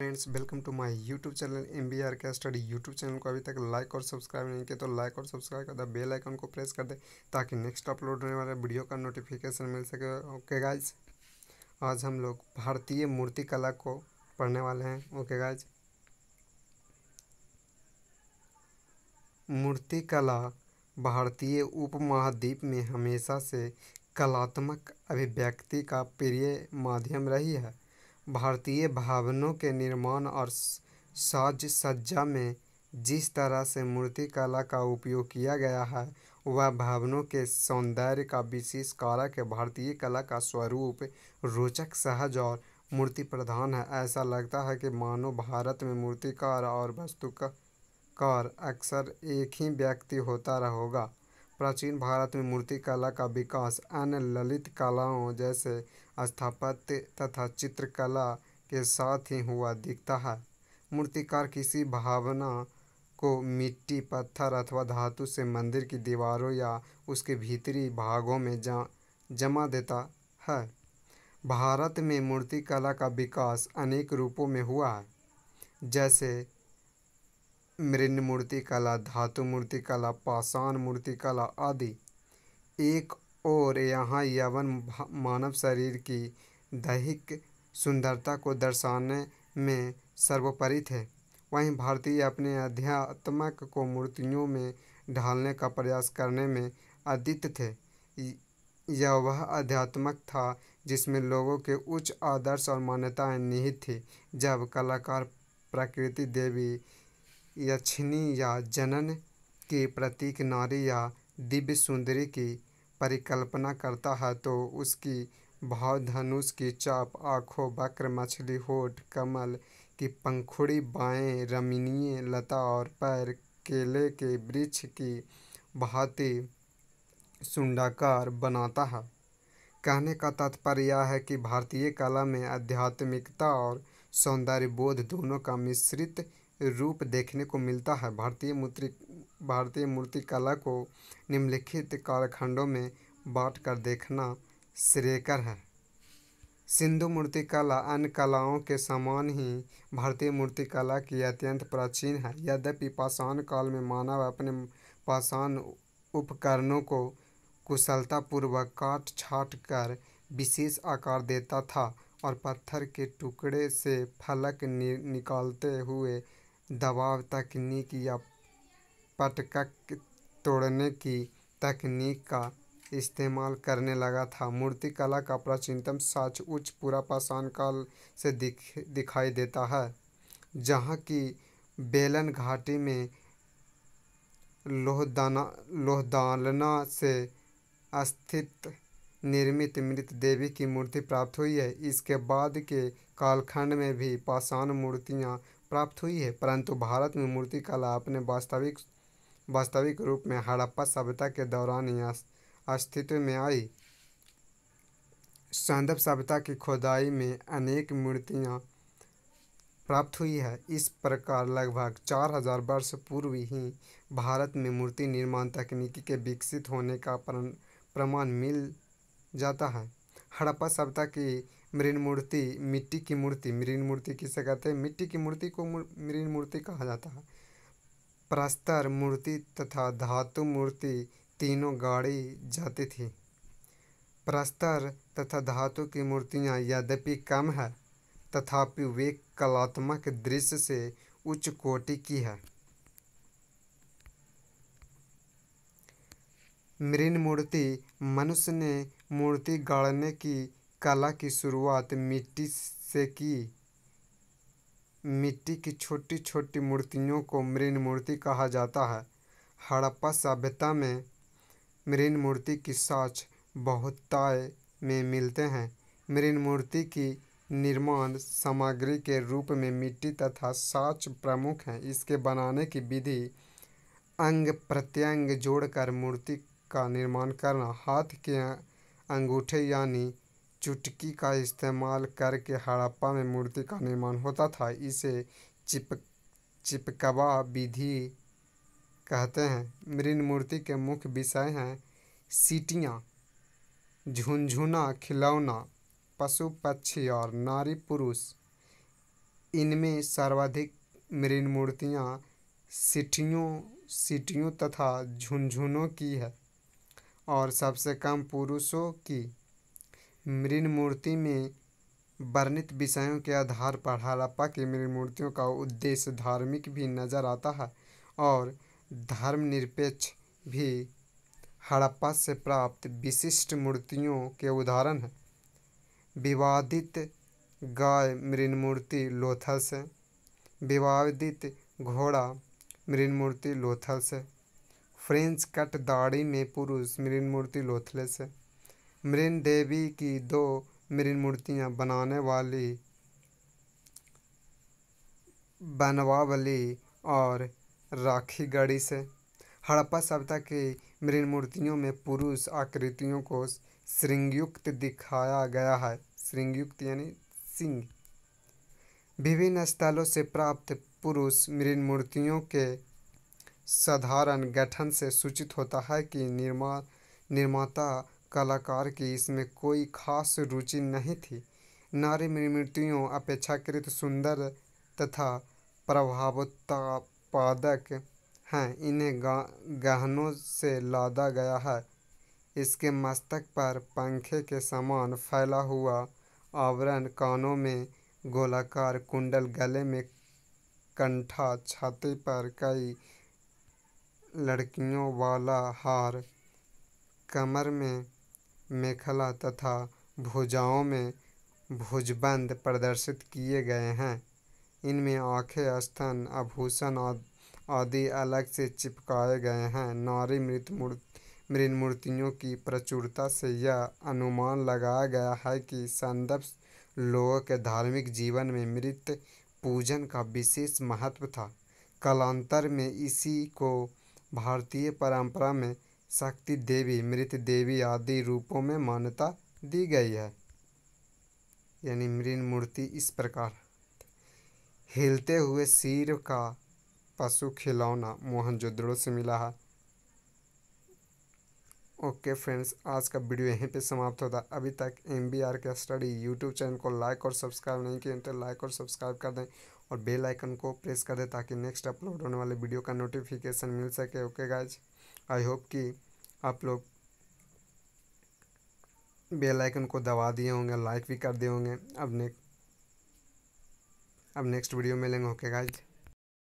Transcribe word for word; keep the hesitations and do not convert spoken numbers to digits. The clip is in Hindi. Friends welcome to my YouTube channel M B R K study. YouTube channel को अभी तक लाइक और सब्सक्राइब नहीं किया तो लाइक और सब्सक्राइब कर दे, बेल आइकन को प्रेस कर दे ताकि नेक्स्ट अपलोड होने वाले वीडियो का नोटिफिकेशन मिल सके। ओके गाइज, आज हम लोग भारतीय मूर्ति कला को पढ़ने वाले हैं। ओके गाइज, मूर्ति कला भारतीय उपमहाद्वीप में हमेशा से कलात्मक अभिव्यक्ति का प्रिय माध्यम रही है। भारतीय भवनों के निर्माण और साज सज्जा में जिस तरह से मूर्ति कला का उपयोग किया गया है वह भवनों के सौंदर्य का विशेष कारक है। भारतीय कला का स्वरूप रोचक, सहज और मूर्ति प्रधान है। ऐसा लगता है कि मानो भारत में मूर्तिकार और वस्तुकार अक्सर एक ही व्यक्ति होता रहेगा। प्राचीन भारत में मूर्ति कला का विकास अन्य ललित कलाओं जैसे स्थापत्य तथा चित्रकला के साथ ही हुआ दिखता है। मूर्तिकार किसी भावना को मिट्टी, पत्थर अथवा धातु से मंदिर की दीवारों या उसके भीतरी भागों में जमा देता है। भारत में मूर्ति कला का विकास अनेक रूपों में हुआ है, जैसे मृण मूर्ति कला, धातु मूर्ति कला, पाषाण मूर्ति कला आदि। एक और यहाँ यवन मानव शरीर की दैहिक सुंदरता को दर्शाने में सर्वोपरि थे। वहीं भारतीय अपने अध्यात्मक को मूर्तियों में ढालने का प्रयास करने में अद्वितीय थे। यह वह अध्यात्मक था जिसमें लोगों के उच्च आदर्श और मान्यताएं निहित थी। जब कलाकार प्रकृति देवी, यक्षिणी या जनन के प्रतीक नारी या दिव्य सुंदरी की परिकल्पना करता है तो उसकी भावधनुष की चाप, आँखों, वक्र, मछली, होठ, कमल की पंखुड़ी, बाएं रमणीय लता और पैर केले के वृक्ष की भांति सुंडाकार बनाता है। कहने का तात्पर्य यह है कि भारतीय कला में आध्यात्मिकता और सौंदर्य बोध दोनों का मिश्रित रूप देखने को मिलता है। भारतीय मूर्ति भारतीय मूर्ति कला को निम्नलिखित कालखंडों में बांट कर देखना श्रेयस्कर है। सिंधु मूर्ति कला अन्य कलाओं के समान ही भारतीय मूर्ति कला की अत्यंत प्राचीन है। यद्यपि पाषाण काल में मानव अपने पाषाण उपकरणों को कुशलतापूर्वक काट छाट कर विशेष आकार देता था और पत्थर के टुकड़े से फलक नि, निकालते हुए दबाव तकनीक या पटकक तोड़ने की तकनीक का इस्तेमाल करने लगा था। मूर्ति कला का प्राचीनतम साक्ष्य उच्च पुरापाषाण काल से दिख दिखाई देता है, जहाँ की बेलन घाटी में लोहदाना लोहदालना से स्थित निर्मित मृत देवी की मूर्ति प्राप्त हुई है। इसके बाद के कालखंड में भी पाषाण मूर्तियाँ प्राप्त हुई है, परंतु भारत में मूर्ति कला अपने वास्तविक वास्तविक रूप में हड़प्पा सभ्यता के दौरान ही अस्तित्व में आई। सांदव सभ्यता की खुदाई में अनेक मूर्तियां प्राप्त हुई है। इस प्रकार लगभग चार हजार वर्ष पूर्व ही भारत में मूर्ति निर्माण तकनीकी के विकसित होने का प्रमाण मिल जाता है। हड़प्पा सभ्यता की मृण मूर्ति मिट्टी की मूर्ति मृण मूर्ति किसे कहते हैं? मिट्टी की मूर्ति को मृण मूर्ति कहा जाता है। प्रस्तर मूर्ति तथा धातु मूर्ति तीनों गाड़ी जाती थी। प्रस्तर तथा धातु की मूर्तियां यद्यपि कम है तथापि वे कलात्मक दृश्य से उच्च कोटि की है। मृण मूर्ति मनुष्य ने मूर्ति गाड़ने की कला की शुरुआत मिट्टी से की। मिट्टी की छोटी छोटी मूर्तियों को मृण मूर्ति कहा जाता है। हड़प्पा सभ्यता में मृण मूर्ति की साक्ष्य बहुतायत में मिलते हैं। मृण मूर्ति की निर्माण सामग्री के रूप में मिट्टी तथा साक्ष्य प्रमुख हैं। इसके बनाने की विधि अंग प्रत्यंग जोड़कर मूर्ति का निर्माण करना, हाथ के अंगूठे यानी चुटकी का इस्तेमाल करके हड़प्पा में मूर्ति का निर्माण होता था। इसे चिप चिपकवा विधि कहते हैं। मृण मूर्ति के मुख्य विषय हैं सीटियाँ, झुनझुना, खिलौना, पशु पक्षी और नारी पुरुष। इनमें सर्वाधिक मृण मूर्तियाँ सिटियों सिटियों तथा झुनझुनों की है और सबसे कम पुरुषों की। मृण मूर्ति में वर्णित विषयों के आधार पर हड़प्पा की मृण मूर्तियों का उद्देश्य धार्मिक भी नज़र आता है और धर्मनिरपेक्ष भी। हड़प्पा से प्राप्त विशिष्ट मूर्तियों के उदाहरण हैं विवादित गाय मृण मूर्ति लोथल से, विवादित घोड़ा मृण मूर्ति लोथल से, फ्रेंच कट दाढ़ी में पुरुष मृण मूर्ति लोथल से, मृण देवी की दो मृण मूर्तियाँ बनाने वाली बनावली और राखी गढ़ी से। हड़प्पा सभ्यता के मृण मूर्तियों में पुरुष आकृतियों को श्रृंगयुक्त दिखाया गया है, श्रृंगयुक्त यानी सिंह। विभिन्न स्थलों से प्राप्त पुरुष मृण मूर्तियों के साधारण गठन से सूचित होता है कि निर्मा निर्माता कलाकार की इसमें कोई खास रुचि नहीं थी। नारी मृण मूर्तियों अपेक्षाकृत सुंदर तथा प्रभावोत्पादक हैं। इन्हें गहनों से लादा गया है। इसके मस्तक पर पंखे के समान फैला हुआ आवरण, कानों में गोलाकार कुंडल, गले में कंठा, छाती पर कई लड़कियों वाला हार, कमर में मेखला तथा भुजाओं में भुजबंद प्रदर्शित किए गए हैं। इनमें आँखें, स्तन, आभूषण आदि अलग से चिपकाए गए हैं। नारी मृत मृण मूर्तियों की प्रचुरता से यह अनुमान लगाया गया है कि संदर्भ लोगों के धार्मिक जीवन में मृत पूजन का विशेष महत्व था। कालांतर में इसी को भारतीय परंपरा में शक्ति देवी, मृत देवी आदि रूपों में मान्यता दी गई है। यानी मृण मूर्ति इस प्रकार: हिलते हुए सिर का पशु खिलौना मोहनजोदड़ो से मिला है। ओके फ्रेंड्स, आज का वीडियो यहीं पे समाप्त होता है। अभी तक M B R K study YouTube channel को लाइक और सब्सक्राइब नहीं किए तो लाइक और सब्सक्राइब कर दें और बेल आइकन को प्रेस कर दें ताकि नेक्स्ट अपलोड होने वाले वीडियो का नोटिफिकेशन मिल सके। ओके गाइज, आई होप कि आप लोग बेल आइकन को दबा दिए होंगे, लाइक भी कर दिए होंगे। अब नेक्स्ट अब नेक्स्ट वीडियो मिलेंगे। Okay guys.